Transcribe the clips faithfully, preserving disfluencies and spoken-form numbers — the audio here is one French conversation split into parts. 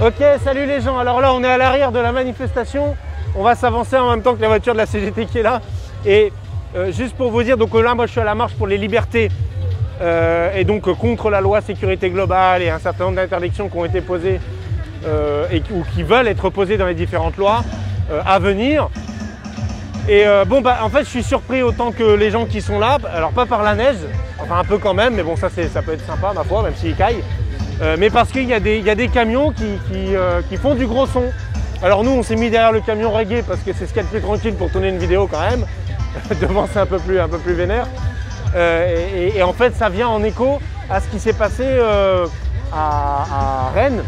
Ok, salut les gens. Alors là, on est à l'arrière de la manifestation. On va s'avancer en même temps que la voiture de la C G T qui est là. Et euh, juste pour vous dire, donc là, moi, je suis à la marche pour les libertés euh, et donc euh, contre la loi sécurité globale et un certain nombre d'interdictions qui ont été posées euh, et, ou qui veulent être posées dans les différentes lois euh, à venir. Et euh, bon, bah en fait, je suis surpris autant que les gens qui sont là. Alors pas par la neige, enfin un peu quand même, mais bon, ça, ça peut être sympa, ma foi, même s'il caille. Euh, mais parce qu'il y, y a des camions qui, qui, euh, qui font du gros son. Alors nous, on s'est mis derrière le camion reggae parce que c'est ce qu'il y a de plus tranquille pour tourner une vidéo quand même. Devant, c'est un peu plus, un peu plus vénère. Euh, et, et en fait, ça vient en écho à ce qui s'est passé euh, à, à Rennes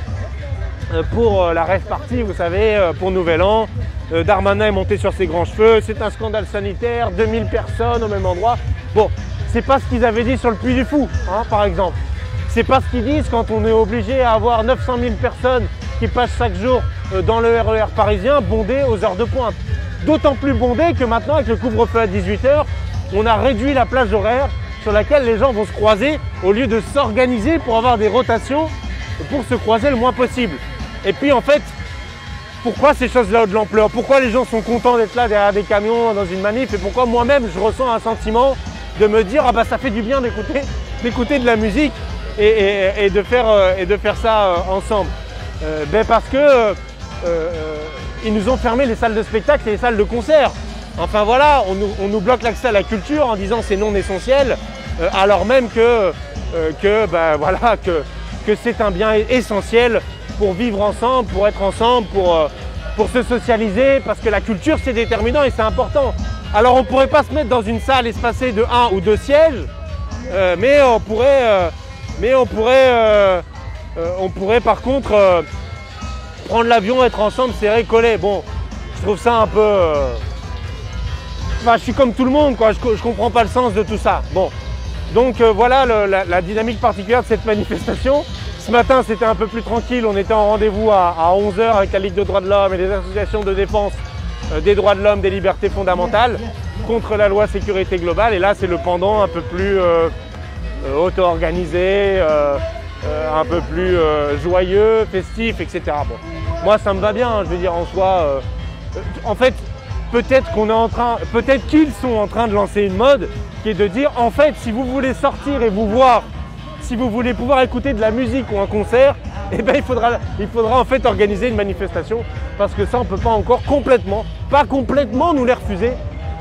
pour euh, la Rave Party, vous savez, pour Nouvel An. Euh, Darmanin est monté sur ses grands cheveux. C'est un scandale sanitaire, deux mille personnes au même endroit. Bon, c'est pas ce qu'ils avaient dit sur le Puy du Fou, hein, par exemple. C'est pas ce qu'ils disent quand on est obligé à avoir neuf cent mille personnes qui passent chaque jour dans le R E R parisien bondé aux heures de pointe. D'autant plus bondé que maintenant, avec le couvre-feu à dix-huit heures, on a réduit la plage horaire sur laquelle les gens vont se croiser au lieu de s'organiser pour avoir des rotations pour se croiser le moins possible. Et puis en fait, pourquoi ces choses-là ont de l'ampleur? Pourquoi les gens sont contents d'être là derrière des camions dans une manif? Et pourquoi moi-même je ressens un sentiment de me dire « Ah bah ça fait du bien d'écouter, d'écouter de la musique ». Et, et, et, de faire, euh, et de faire ça euh, ensemble. Euh, ben parce que euh, euh, ils nous ont fermé les salles de spectacle et les salles de concert. Enfin voilà, on nous, on nous bloque l'accès à la culture en disant c'est non essentiel, euh, alors même que, euh, que, ben, voilà, que, que c'est un bien essentiel pour vivre ensemble, pour être ensemble, pour, euh, pour se socialiser, parce que la culture c'est déterminant et c'est important. Alors on ne pourrait pas se mettre dans une salle espacée de un ou deux sièges, euh, mais on pourrait... Euh, Mais on pourrait, euh, euh, on pourrait par contre euh, prendre l'avion, être ensemble, serré, collé. Bon, je trouve ça un peu... Euh... Enfin, je suis comme tout le monde, quoi. Je, je comprends pas le sens de tout ça. Bon, donc euh, voilà le, la, la dynamique particulière de cette manifestation. Ce matin, c'était un peu plus tranquille. On était en rendez-vous à, à onze heures avec la Ligue des droits de l'homme et les associations de défense euh, des droits de l'homme, des libertés fondamentales, contre la loi sécurité globale. Et là, c'est le pendant un peu plus... Euh, auto-organisé, euh, euh, un peu plus euh, joyeux, festif, et cetera. Bon, moi ça me va bien, hein, je veux dire en soi. Euh, en fait, peut-être qu'on est en train, peut-être qu'ils sont en train de lancer une mode qui est de dire en fait, si vous voulez sortir et vous voir, si vous voulez pouvoir écouter de la musique ou un concert, eh ben il faudra, il faudra en fait organiser une manifestation parce que ça on peut pas encore complètement, pas complètement nous les refuser.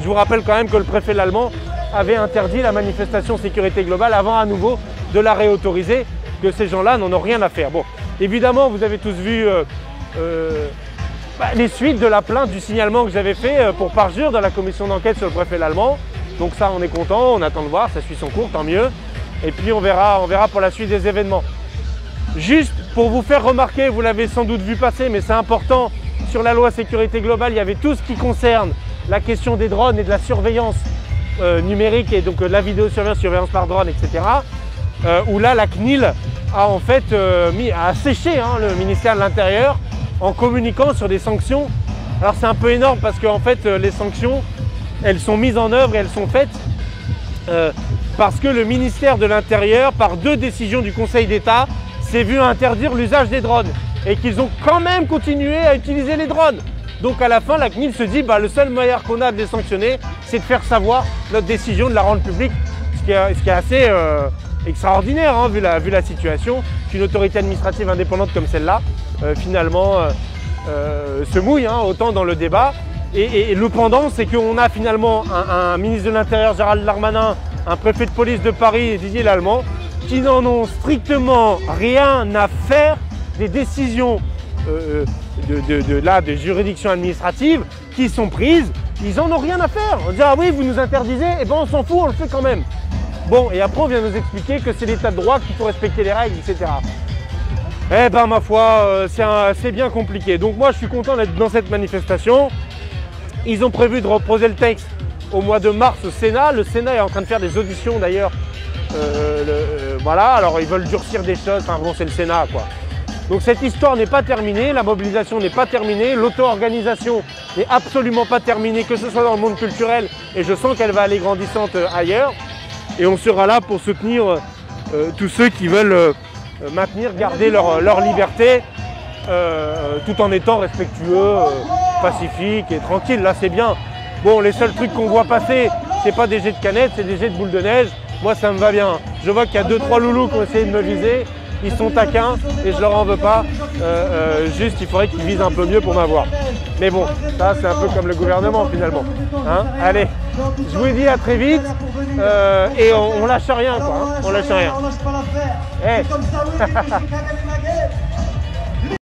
Je vous rappelle quand même que le préfet Lallement avait interdit la manifestation sécurité globale avant à nouveau de la réautoriser, que ces gens-là n'en ont rien à faire. Bon, évidemment, vous avez tous vu euh, euh, bah, les suites de la plainte du signalement que j'avais fait euh, pour parjure dans la commission d'enquête sur le préfet Lallement. Donc ça, on est content, on attend de voir, ça suit son cours, tant mieux. Et puis on verra, on verra pour la suite des événements. Juste pour vous faire remarquer, vous l'avez sans doute vu passer, mais c'est important, sur la loi sécurité globale, il y avait tout ce qui concerne la question des drones et de la surveillance Euh, numérique et donc euh, de la vidéosurveillance, surveillance par drone, et cetera. Euh, où là, la C N I L a en fait euh, mis, a asséché hein, le ministère de l'Intérieur en communiquant sur des sanctions. Alors c'est un peu énorme parce qu'en fait, euh, les sanctions, elles sont mises en œuvre et elles sont faites euh, parce que le ministère de l'Intérieur, par deux décisions du Conseil d'État, s'est vu interdire l'usage des drones et qu'ils ont quand même continué à utiliser les drones. Donc à la fin, la C N I L se dit bah, le seul moyen qu'on a de les sanctionner, c'est de faire savoir notre décision, de la rendre publique, ce qui est, ce qui est assez euh, extraordinaire hein, vu, la, vu la situation, qu'une autorité administrative indépendante comme celle-là, euh, finalement, euh, euh, se mouille hein, autant dans le débat. Et, et, et le pendant, c'est qu'on a finalement un, un ministre de l'Intérieur, Gérald Darmanin, un préfet de police de Paris et Didier Lallement, qui n'en ont strictement rien à faire des décisions Euh, de, de, de, là, de juridictions administratives qui sont prises, ils en ont rien à faire. On dit ah oui, vous nous interdisez, et eh ben on s'en fout, on le fait quand même. Bon, et après on vient nous expliquer que c'est l'état de droit qu'il faut respecter les règles, et cetera. Eh ben ma foi, euh, c'est bien compliqué. Donc moi je suis content d'être dans cette manifestation. Ils ont prévu de reposer le texte au mois de mars au Sénat. Le Sénat est en train de faire des auditions d'ailleurs. Euh, euh, voilà, alors ils veulent durcir des choses. Enfin bon, c'est le Sénat quoi. Donc cette histoire n'est pas terminée, la mobilisation n'est pas terminée, l'auto-organisation n'est absolument pas terminée, que ce soit dans le monde culturel, et je sens qu'elle va aller grandissante ailleurs. Et on sera là pour soutenir euh, tous ceux qui veulent euh, maintenir, garder leur, leur liberté euh, tout en étant respectueux, euh, pacifique et tranquille. Là, c'est bien. Bon, les seuls trucs qu'on voit passer, c'est pas des jets de canettes, c'est des jets de boules de neige. Moi, ça me va bien. Je vois qu'il y a deux, trois loulous qui ont essayé de me viser. Ils sont taquins et je leur en veux pas. Euh, euh, juste, il faudrait qu'ils visent un peu mieux pour m'avoir. Mais bon, ça, c'est un peu comme le gouvernement, finalement. Hein ? Allez, je vous dis à très vite. Euh, et on, on lâche rien, quoi. Hein ? On lâche rien. Hey.